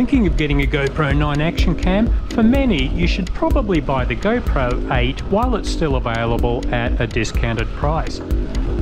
thinking of getting a GoPro 9 action cam, for many you should probably buy the GoPro 8 while it's still available at a discounted price.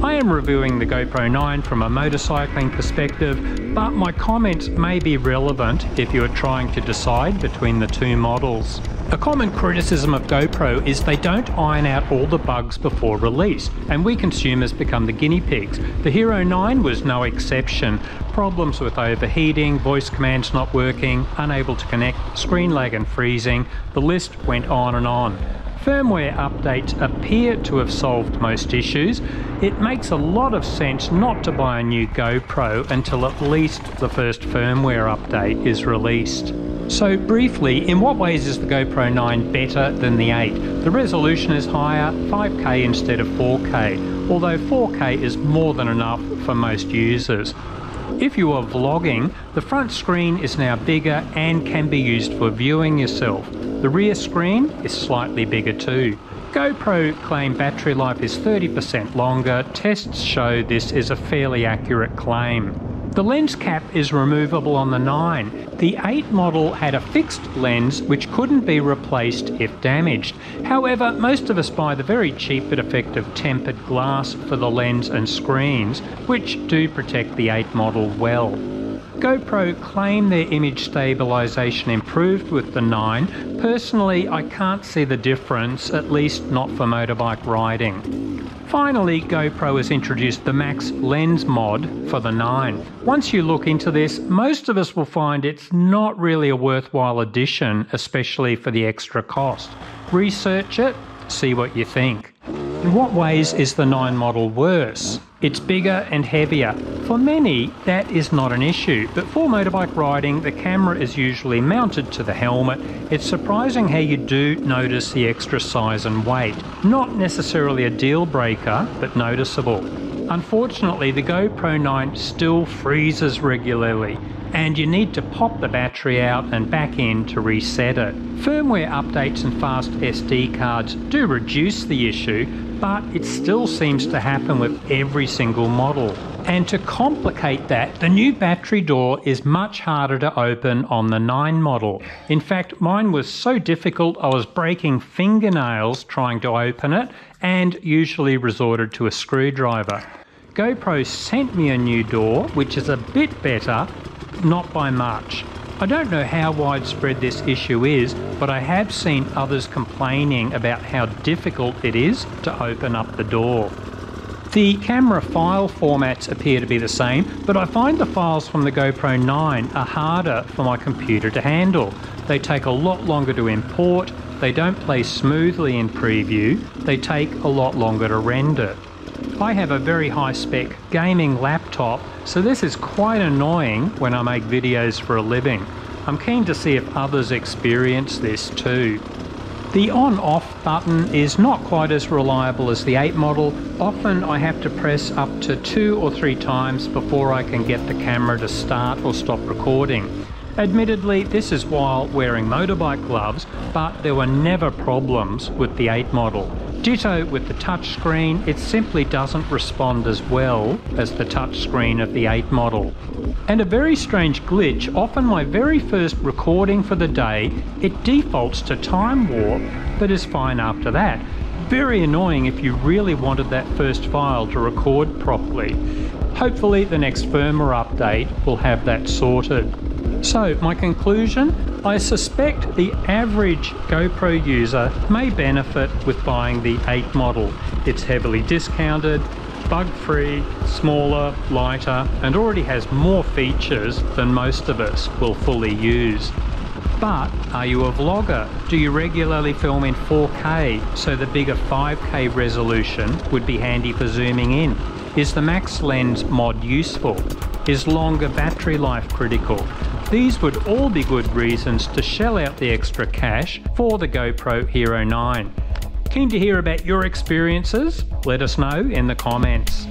I am reviewing the GoPro 9 from a motorcycling perspective, but my comments may be relevant if you are trying to decide between the two models. A common criticism of GoPro is they don't iron out all the bugs before release, and we consumers become the guinea pigs. The Hero 9 was no exception. Problems with overheating, voice commands not working, unable to connect, screen lag and freezing, the list went on and on. Firmware updates appear to have solved most issues. It makes a lot of sense not to buy a new GoPro until at least the first firmware update is released. So briefly, in what ways is the GoPro 9 better than the 8? The resolution is higher, 5K instead of 4K, although 4K is more than enough for most users. If you are vlogging, the front screen is now bigger and can be used for viewing yourself. The rear screen is slightly bigger too. GoPro claim battery life is 30% longer. Tests show this is a fairly accurate claim. The lens cap is removable on the 9. The 8 model had a fixed lens which couldn't be replaced if damaged. However, most of us buy the very cheap but effective tempered glass for the lens and screens, which do protect the 8 model well. GoPro claim their image stabilization improved with the 9. Personally, I can't see the difference, at least not for motorbike riding. Finally, GoPro has introduced the Max Lens mod for the 9. Once you look into this, most of us will find it's not really a worthwhile addition, especially for the extra cost. Research it, see what you think. In what ways is the 9 model worse? It's bigger and heavier. For many, that is not an issue, but for motorbike riding, the camera is usually mounted to the helmet. It's surprising how you do notice the extra size and weight. Not necessarily a deal breaker, but noticeable. Unfortunately, the GoPro 9 still freezes regularly, and you need to pop the battery out and back in to reset it. Firmware updates and fast SD cards do reduce the issue, but it still seems to happen with every single model. And to complicate that, the new battery door is much harder to open on the 9 model. In fact, mine was so difficult I was breaking fingernails trying to open it, and usually resorted to a screwdriver. GoPro sent me a new door, which is a bit better, not by much. I don't know how widespread this issue is, but I have seen others complaining about how difficult it is to open up the door. The camera file formats appear to be the same, but I find the files from the GoPro 9 are harder for my computer to handle. They take a lot longer to import, they don't play smoothly in preview, they take a lot longer to render. I have a very high-spec gaming laptop, so this is quite annoying when I make videos for a living. I'm keen to see if others experience this too. The on-off button is not quite as reliable as the 8 model. Often I have to press up to 2 or 3 times before I can get the camera to start or stop recording. Admittedly, this is while wearing motorbike gloves, but there were never problems with the 8 model. Ditto with the touchscreen, it simply doesn't respond as well as the touchscreen of the 8 model. And a very strange glitch, often my very first recording for the day, it defaults to time warp, but is fine after that. Very annoying if you really wanted that first file to record properly. Hopefully the next firmware update will have that sorted. So, my conclusion? I suspect the average GoPro user may benefit with buying the 8 model. It's heavily discounted, bug-free, smaller, lighter, and already has more features than most of us will fully use. But are you a vlogger? Do you regularly film in 4K, so the bigger 5K resolution would be handy for zooming in? Is the Max Lens mod useful? Is longer battery life critical? These would all be good reasons to shell out the extra cash for the GoPro Hero 9. Keen to hear about your experiences? Let us know in the comments.